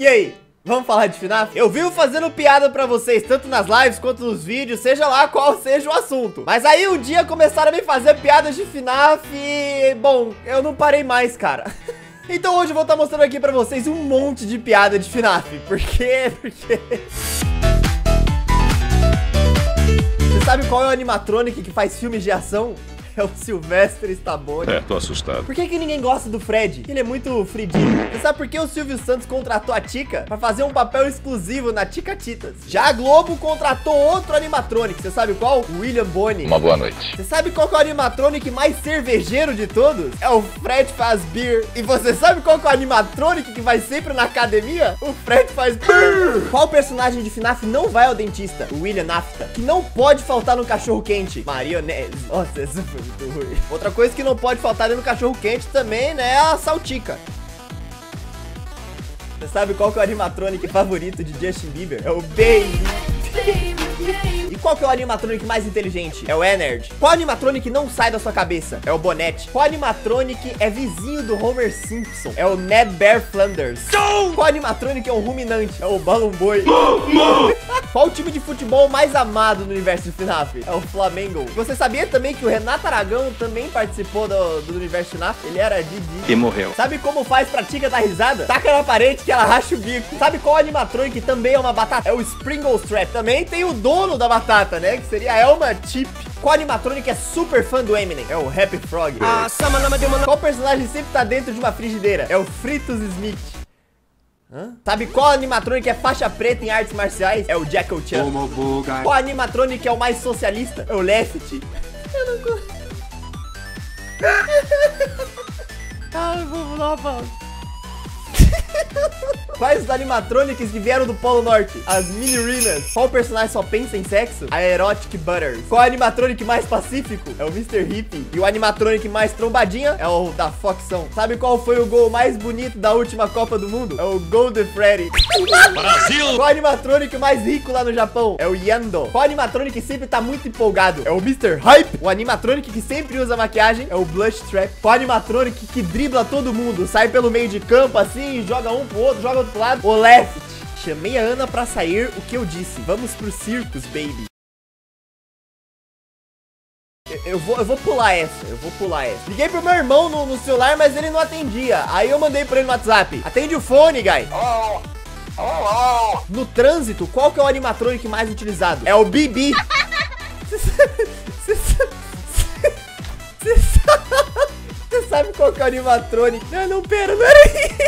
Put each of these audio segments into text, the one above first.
E aí, vamos falar de FNAF? Eu vivo fazendo piada pra vocês, tanto nas lives quanto nos vídeos, seja lá qual seja o assunto. Mas aí um dia começaram a me fazer piadas de FNAF e... bom, eu não parei mais, cara. Então hoje eu vou estar mostrando aqui pra vocês um monte de piada de FNAF. Por quê? Porque... você sabe qual é o animatronic que faz filmes de ação? É o Sylvester Staboni. É, tô assustado. Por que ninguém gosta do Freddy? Ele é muito fridinho. Você sabe por que o Silvio Santos contratou a Tica? Pra fazer um papel exclusivo na Tica Titas. Já a Globo contratou outro animatronic. Você sabe qual? O William Bonnie. Uma boa noite. Você sabe qual que é o animatronic mais cervejeiro de todos? É o Freddy Fazbear. E você sabe qual que é o animatronic que vai sempre na academia? O Freddy Fazbear. Qual personagem de FNAF não vai ao dentista? O William Nafta. Que não pode faltar no cachorro quente? Marionese. Nossa, essa foi... outra coisa que não pode faltar no cachorro quente também, né, é a salsicha. Você sabe qual que é o animatronic favorito de Justin Bieber? É o Baby. E qual que é o animatronic mais inteligente? É o Enerd. Qual animatronic não sai da sua cabeça? É o Bonete. Qual animatronic é vizinho do Homer Simpson? É o Ned Bear Flanders. Qual animatronic é um ruminante? É o Balloon Boy. Qual o time de futebol mais amado no universo de FNAF? É o Flamengo. Você sabia também que o Renato Aragão também participou do universo FNAF? Ele era Didi. E morreu. Sabe como faz pra Tica dar risada? Taca na parede que ela racha o bico. Sabe qual animatronic também é uma batata? É o Springle Strap. Também tem o dono da batata, né? Que seria a Elma Chip. Qual animatronic é super fã do Eminem? É o Happy Frog. Qual personagem sempre tá dentro de uma frigideira? É o Fritos Smith. Hã? Sabe qual animatronic é faixa preta em artes marciais? É o Jack O. Chan. Qual animatronic é o mais socialista? É o Lefty. Eu não gosto. Ai, vamos lá, vamos. Quais os animatronics que vieram do Polo Norte? As Minirinas. Qual personagem só pensa em sexo? A Erotic Butters. Qual animatronic mais pacífico? É o Mr. Hippie. E o animatronic mais trombadinha é o da Foxão. Sabe qual foi o gol mais bonito da última Copa do Mundo? É o Golden Freddy Brasil. Qual animatronic mais rico lá no Japão? É o Yendo. Qual animatronic que sempre tá muito empolgado? É o Mr. Hype. O animatronic que sempre usa maquiagem é o Blush Trap. Qual animatronic que dribla todo mundo? Sai pelo meio de campo assim, joga um pro outro, joga outro pro lado. O Lefty. Chamei a Ana pra sair, o que eu disse? Vamos pro circos, baby. Eu vou pular essa, Liguei pro meu irmão no celular, mas ele não atendia. Aí eu mandei pra ele no WhatsApp: atende o fone, guys. No trânsito, qual que é o animatronic mais utilizado? É o Bibi. Você sabe qual que é o animatronic? Não, pera, não era isso.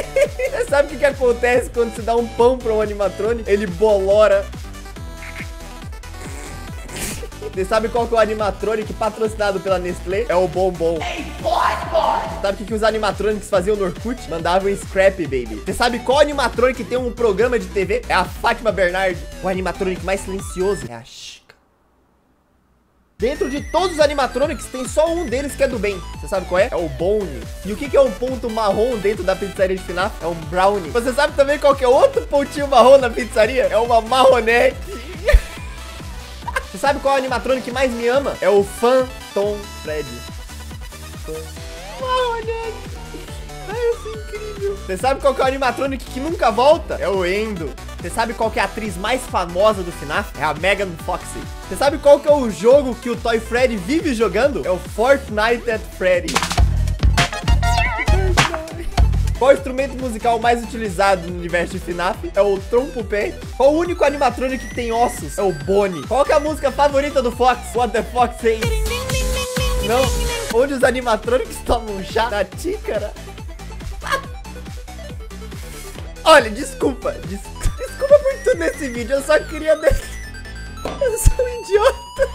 Você sabe o que acontece quando você dá um pão pra um animatronic? Ele bolora. Você sabe qual que é o animatronic patrocinado pela Nestlé? É o Bombom. Ei, boy. Sabe o que os animatronics faziam no Orkut? Mandavam scrap, baby. Você sabe qual animatronic tem um programa de TV? É a Fátima Bernardi. O animatronic mais silencioso é a Chica. Dentro de todos os animatronics, tem só um deles que é do bem. Você sabe qual é? É o Bonnie. E o que é um ponto marrom dentro da pizzaria de FNAF? É um brownie. Você sabe também qual que é outro pontinho marrom na pizzaria? É uma marronete. Você sabe qual é o animatronic que mais me ama? É o Phantom Freddy. Marronete. Ai, isso é incrível. Você sabe qual que é o animatronic que nunca volta? É o Yendo. Você sabe qual que é a atriz mais famosa do FNAF? É a Megan Foxy. Você sabe qual que é o jogo que o Toy Freddy vive jogando? É o Fortnite at Freddy. Qual instrumento musical mais utilizado no universo de FNAF? É o trompete. Qual o único animatrônico que tem ossos? É o Bonnie. Qual que é a música favorita do Fox? What the Fox Says? Não. Onde os animatrônicos tomam chá? Na xícara. Olha, desculpa por tudo nesse vídeo, eu só queria... eu sou um idiota.